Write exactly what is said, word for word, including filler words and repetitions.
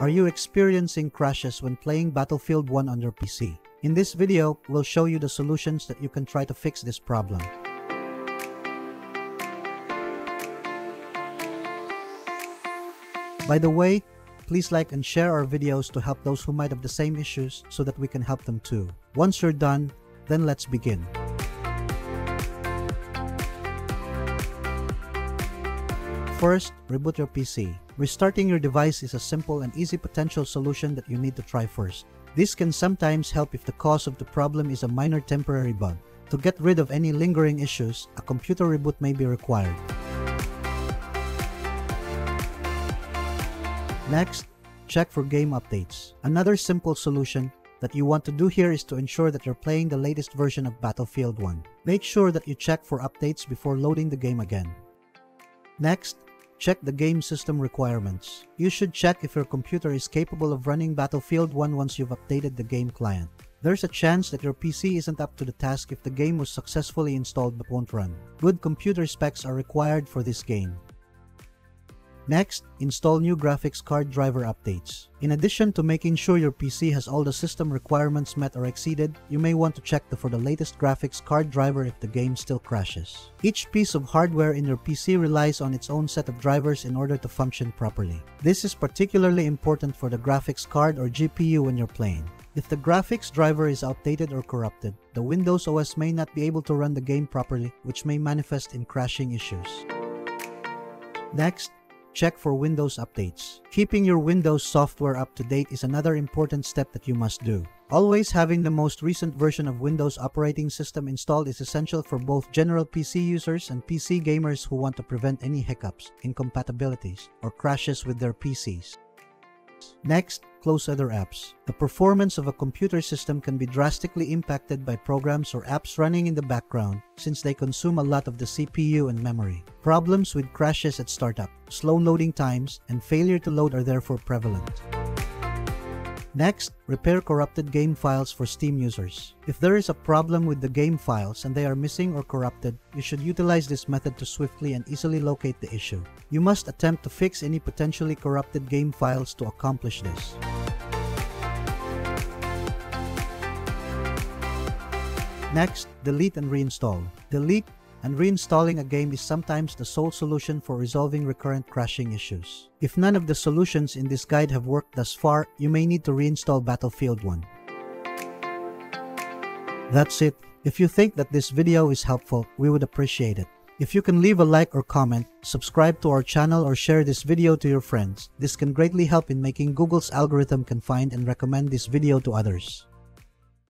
Are you experiencing crashes when playing Battlefield one on your P C? In this video, we'll show you the solutions that you can try to fix this problem. By the way, please like and share our videos to help those who might have the same issues so that we can help them too. Once you're done, then let's begin. First, reboot your P C. Restarting your device is a simple and easy potential solution that you need to try first. This can sometimes help if the cause of the problem is a minor temporary bug. To get rid of any lingering issues, a computer reboot may be required. Next, check for game updates. Another simple solution that you want to do here is to ensure that you're playing the latest version of Battlefield one. Make sure that you check for updates before loading the game again. Next, check the game system requirements. You should check if your computer is capable of running Battlefield one once you've updated the game client. There's a chance that your P C isn't up to the task if the game was successfully installed but won't run. Good computer specs are required for this game. Next, install new graphics card driver updates. In addition to making sure your P C has all the system requirements met or exceeded, you may want to check for the latest graphics card driver if the game still crashes. Each piece of hardware in your P C relies on its own set of drivers in order to function properly. This is particularly important for the graphics card or G P U when you're playing. If the graphics driver is outdated or corrupted, the Windows O S may not be able to run the game properly, which may manifest in crashing issues. Next, check for Windows updates. Keeping your Windows software up to date is another important step that you must do. Always having the most recent version of Windows operating system installed is essential for both general P C users and P C gamers who want to prevent any hiccups, incompatibilities, or crashes with their P Cs. Next, close other apps. The performance of a computer system can be drastically impacted by programs or apps running in the background since they consume a lot of the C P U and memory. Problems with crashes at startup, slow loading times, and failure to load are therefore prevalent. Next, repair corrupted game files for Steam users. If there is a problem with the game files and they are missing or corrupted, you should utilize this method to swiftly and easily locate the issue. You must attempt to fix any potentially corrupted game files to accomplish this. Next, delete and reinstall. Delete and reinstalling a game is sometimes the sole solution for resolving recurrent crashing issues. If none of the solutions in this guide have worked thus far, you may need to reinstall Battlefield one. That's it. If you think that this video is helpful, we would appreciate it. If you can leave a like or comment, subscribe to our channel or share this video to your friends. This can greatly help in making Google's algorithm can find and recommend this video to others.